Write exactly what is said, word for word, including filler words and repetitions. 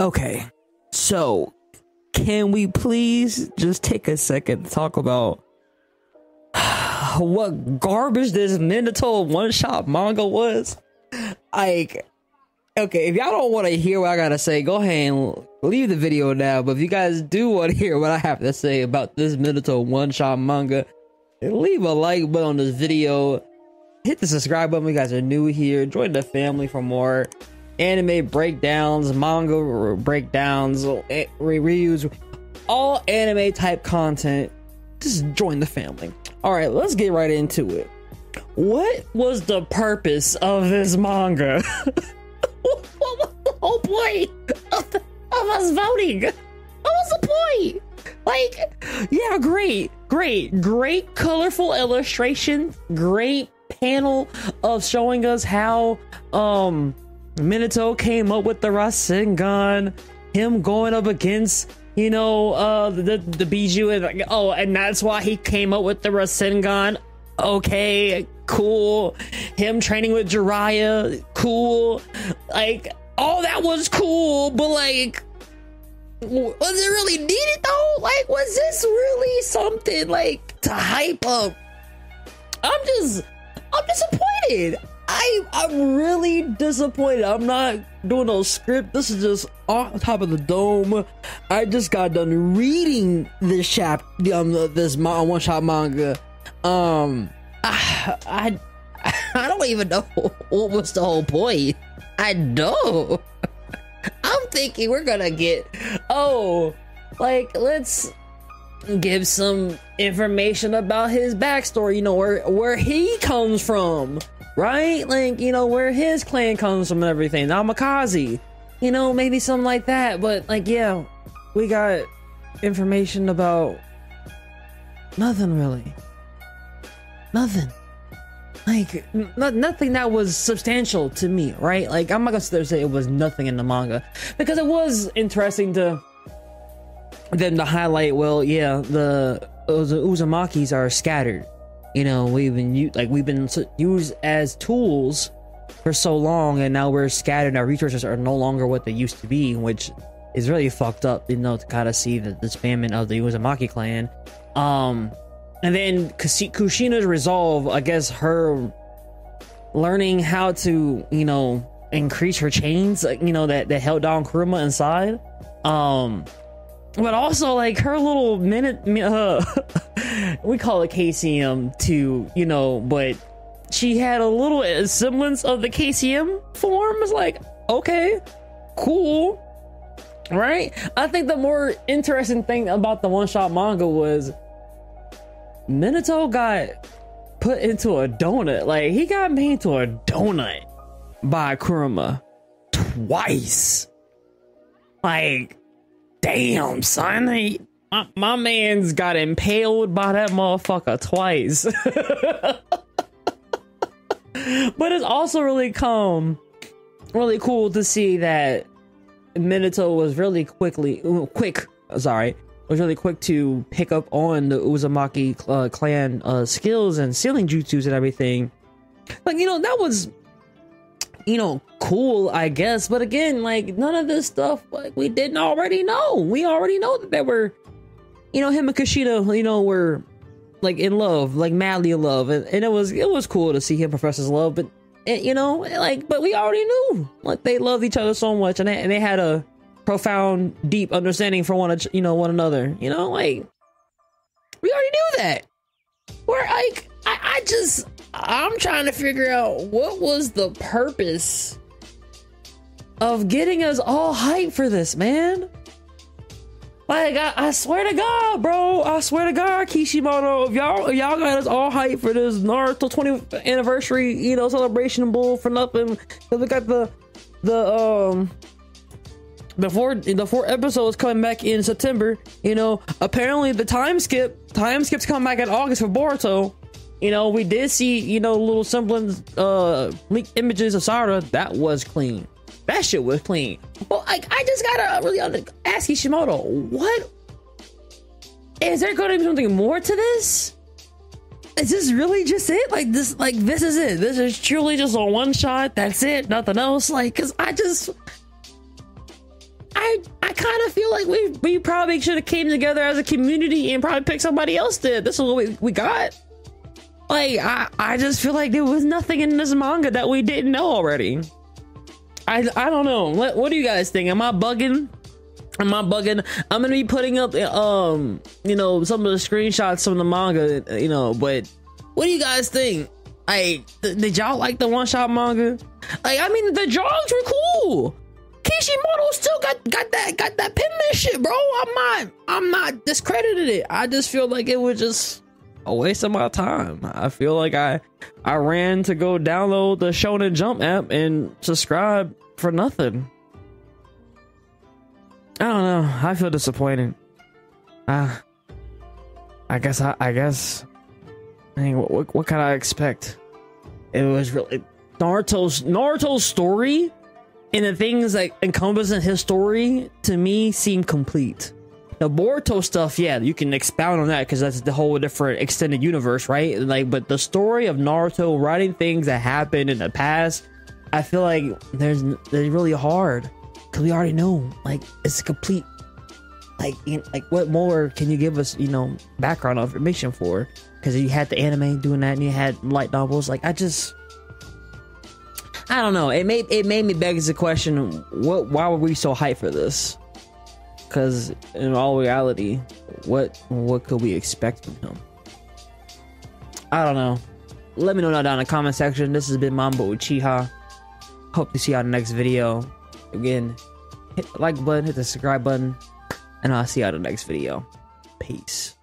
Okay, so can we please just take a second to talk about what garbage this Minato one-shot manga was? Like, okay, if y'all don't want to hear what I gotta say, go ahead and leave the video now. But if you guys do want to hear what I have to say about this Minato one-shot manga, leave a like button on this video. Hit the subscribe button if you guys are new here. Join the family for more anime breakdowns, manga breakdowns, re reuse, all anime type content. Just join the family. All right, let's get right into it. What was the purpose of this manga? What was the whole point of, the, of us voting? What was the point? Like, yeah, great, great, great colorful illustration, great panel of showing us how um Minato came up with the Rasengan, him going up against, you know, uh the the Biju, and like, oh, and that's why he came up with the Rasengan. Okay, cool. Him training with Jiraiya, cool. Like, all that was cool, but like, was it really needed though? Like, was this really something like to hype up? I'm just, I'm disappointed. I, I'm really disappointed. I'm not doing no script. This is just on top of the dome. I just got done reading this chap, um, this one shot manga. Um, I, I, I don't even know what was the whole point. I know. I'm thinking we're gonna get, oh, like, let's give some information about his backstory. You know, where where he comes from. Right? Like, you know, where his clan comes from and everything. Namikaze. You know, maybe something like that. But, like, yeah, we got information about nothing, really. Nothing. Like, n nothing that was substantial to me, right? Like, I'm not going to say it was nothing in the manga. Because it was interesting to them to highlight, well, yeah, the, the Uzumakis are scattered. You know, we've been like we've been used as tools for so long, and now we're scattered. Our resources are no longer what they used to be, which is really fucked up. You know, to kind of see the disbandment of the Uzumaki clan, um, and then Kushina's resolve. I guess her learning how to, you know, increase her chains. Like, you know, that that held down Kurama inside, um, but also like her little minute. Uh, we call it K C M too, you know, but she had a little semblance of the K C M form. It's like, okay, cool, right? I think the more interesting thing about the one-shot manga was Minato got put into a donut. Like, he got made into a donut by Kurama twice. Like, damn, son, he, My, my man's got impaled by that motherfucker twice. But it's also really calm, really cool to see that Minato was really quickly quick sorry was really quick to pick up on the Uzumaki uh, clan uh, skills and sealing jutsus and everything. Like, you know, that was, you know, cool, I guess. But again, like, none of this stuff, like, we didn't already know. We already know that they were, you know, him and Kushina, you know, were like in love, like madly in love, and, and it was it was cool to see him profess his love. But it, you know, like, but we already knew, like, they loved each other so much, and they, and they had a profound, deep understanding for one, you know, one another. You know, like, we already knew that. We're like, I, I just, I'm trying to figure out what was the purpose of getting us all hyped for this, man. Like, I, I swear to God, bro. I swear to God, Kishimoto, if y'all y'all got us all hyped for this Naruto twentieth anniversary, you know, celebration bull for nothing. Cause we got the the um the four the four episodes coming back in September. You know, apparently the time skip time skips come back in August for Boruto. You know, we did see, you know, little semblance, uh, leaked images of Sarada. That was clean. That shit was clean. Well, like, I just gotta really ask Kishimoto, what? Is there gonna be something more to this? Is this really just it? Like, this, like, this is it. This is truly just a one shot. That's it. Nothing else. Like, cause I just, I feel like we we probably should have came together as a community and probably picked somebody else. Did this is what we, we got. Like I I just feel like there was nothing in this manga that we didn't know already. I I don't know. What what do you guys think? Am I bugging? Am I bugging? I'm gonna be putting up um you know some of the screenshots from the manga, you know. But what do you guys think? Like th did y'all like the one shot manga? Like I mean the drawings were cool. Kishimoto still got got that got that penmanship, bro. I'm not I'm not discredited it. I just feel like it was just a waste of my time. I feel like I I ran to go download the Shonen Jump app and subscribe for nothing. I don't know. I feel disappointed. Ah, uh, I guess I I guess. I mean, what, what what can I expect? It was really Naruto's Naruto's story. And the things like encompassing his story to me seem complete. The Boruto stuff, yeah, you can expound on that because that's the whole different extended universe, right? Like, but the story of Naruto writing things that happened in the past, I feel like there's they're really hard because we already know, like, it's complete. Like, in, like, what more can you give us? You know, background information for because you had the anime doing that and you had light novels. Like, I just. I don't know. It made it made me beg the question: What? Why were we so hyped for this? Because in all reality, what what could we expect from him? I don't know. Let me know now down in the comment section. This has been Mamba Uchiha. Hope to see y'all in the next video. Again, hit the like button, hit the subscribe button, and I'll see y'all in the next video. Peace.